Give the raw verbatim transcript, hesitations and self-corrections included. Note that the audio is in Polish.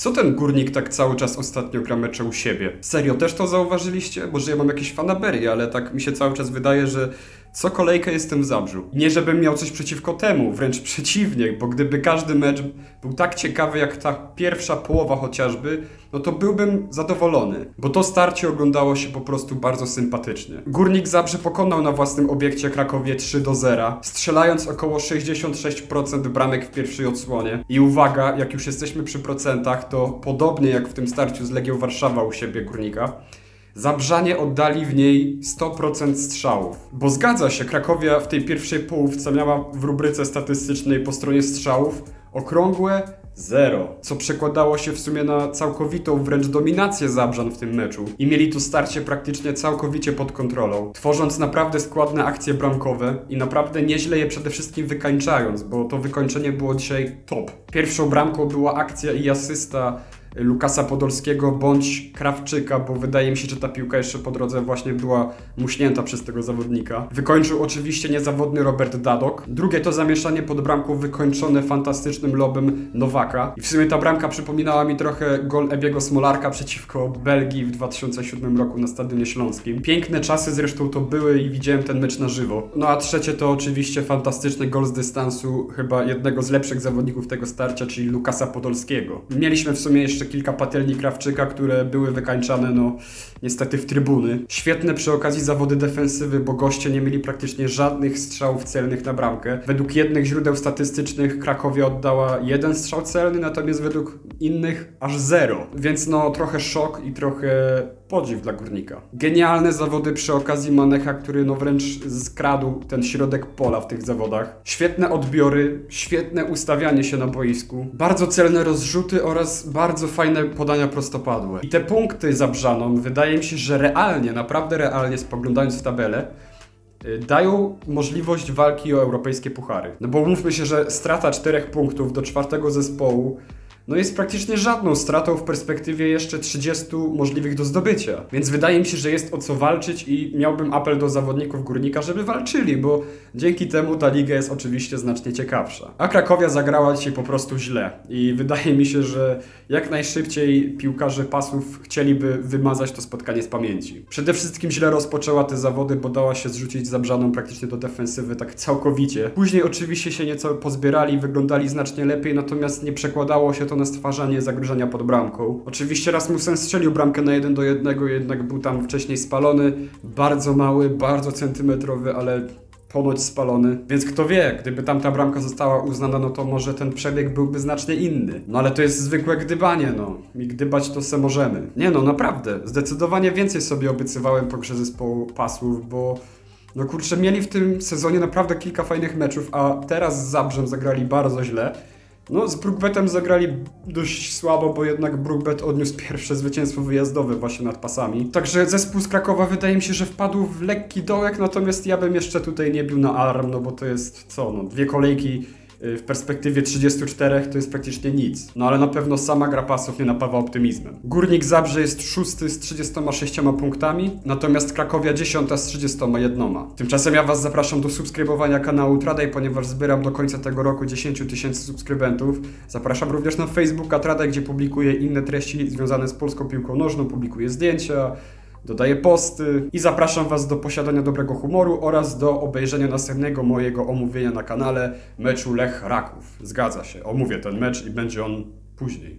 Co ten Górnik tak cały czas ostatnio gra mecze u siebie? Serio, też to zauważyliście? Może ja mam jakieś fanaberie, ale tak mi się cały czas wydaje, że co kolejkę jestem w Zabrzu. Nie żebym miał coś przeciwko temu, wręcz przeciwnie, bo gdyby każdy mecz był tak ciekawy jak ta pierwsza połowa chociażby, no to byłbym zadowolony, bo to starcie oglądało się po prostu bardzo sympatycznie. Górnik Zabrze pokonał na własnym obiekcie Cracovię trzy do zera, strzelając około sześćdziesiąt sześć procent bramek w pierwszej odsłonie. I uwaga, jak już jesteśmy przy procentach, to podobnie jak w tym starciu z Legią Warszawa u siebie Górnika, Zabrzanie oddali w niej sto procent strzałów. Bo zgadza się, Cracovia w tej pierwszej połówce miała w rubryce statystycznej po stronie strzałów okrągłe zero, co przekładało się w sumie na całkowitą wręcz dominację Zabrzan w tym meczu i mieli tu starcie praktycznie całkowicie pod kontrolą, tworząc naprawdę składne akcje bramkowe i naprawdę nieźle je przede wszystkim wykańczając, bo to wykończenie było dzisiaj top. Pierwszą bramką była akcja i asysta Lukasa Podolskiego bądź Krawczyka, bo wydaje mi się, że ta piłka jeszcze po drodze właśnie była muśnięta przez tego zawodnika. Wykończył oczywiście niezawodny Robert Dadok. Drugie to zamieszanie pod bramką wykończone fantastycznym lobem Nowaka. I w sumie ta bramka przypominała mi trochę gol Ebiego Smolarka przeciwko Belgii w dwa tysiące siódmym roku na Stadionie Śląskim. Piękne czasy zresztą to były i widziałem ten mecz na żywo. No a trzecie to oczywiście fantastyczny gol z dystansu chyba jednego z lepszych zawodników tego starcia, czyli Lukasa Podolskiego. Mieliśmy w sumie jeszcze kilka patelni Krawczyka, które były wykańczane, no niestety w trybuny. Świetne przy okazji zawody defensywy, bo goście nie mieli praktycznie żadnych strzałów celnych na bramkę. Według jednych źródeł statystycznych Cracovia oddała jeden strzał celny, natomiast według innych aż zero. Więc no trochę szok i trochę podziw dla Górnika. Genialne zawody przy okazji Manneha, który no wręcz skradł ten środek pola w tych zawodach. Świetne odbiory, świetne ustawianie się na boisku, bardzo celne rozrzuty oraz bardzo fajne podania prostopadłe. I te punkty Zabrzanom, wydaje mi się, że realnie, naprawdę realnie spoglądając w tabelę, dają możliwość walki o europejskie puchary. No bo mówmy się, że strata czterech punktów do czwartego zespołu no jest praktycznie żadną stratą w perspektywie jeszcze trzydziestu możliwych do zdobycia. Więc wydaje mi się, że jest o co walczyć i miałbym apel do zawodników Górnika, żeby walczyli, bo dzięki temu ta liga jest oczywiście znacznie ciekawsza. A Cracovia zagrała dzisiaj po prostu źle i wydaje mi się, że jak najszybciej piłkarze pasów chcieliby wymazać to spotkanie z pamięci. Przede wszystkim źle rozpoczęła te zawody, bo dała się zrzucić Zabrzaną praktycznie do defensywy tak całkowicie. Później oczywiście się nieco pozbierali, wyglądali znacznie lepiej, natomiast nie przekładało się to na stwarzanie zagrożenia pod bramką. Oczywiście Rasmussen strzelił bramkę na jeden do jednego, jednak był tam wcześniej spalony, bardzo mały, bardzo centymetrowy, ale ponoć spalony. Więc kto wie, gdyby tamta bramka została uznana, no to może ten przebieg byłby znacznie inny. No ale to jest zwykłe gdybanie, no. I gdybać to se możemy. Nie no, naprawdę. Zdecydowanie więcej sobie obiecywałem po grze zespołu pasów, bo no kurczę, mieli w tym sezonie naprawdę kilka fajnych meczów, a teraz z Zabrzem zagrali bardzo źle. No, z Brk-Betem zagrali dość słabo, bo jednak Brk-Bet odniósł pierwsze zwycięstwo wyjazdowe właśnie nad pasami. Także zespół z Krakowa wydaje mi się, że wpadł w lekki dołek, natomiast ja bym jeszcze tutaj nie bił na alarm, no bo to jest co, no dwie kolejki w perspektywie trzydziestu czterech to jest praktycznie nic. No ale na pewno sama gra pasów nie napawa optymizmem. Górnik Zabrze jest szósty z trzydziestoma sześcioma punktami, natomiast Cracovia dziesiąta z trzydziestoma jednoma. Tymczasem ja Was zapraszam do subskrybowania kanału Tradaj, ponieważ zbieram do końca tego roku dziesięć tysięcy subskrybentów. Zapraszam również na Facebooka Tradaj, gdzie publikuję inne treści związane z polską piłką nożną, publikuję zdjęcia, dodaję posty i zapraszam Was do posiadania dobrego humoru oraz do obejrzenia następnego mojego omówienia na kanale meczu Lech Raków. Zgadza się, omówię ten mecz i będzie on później.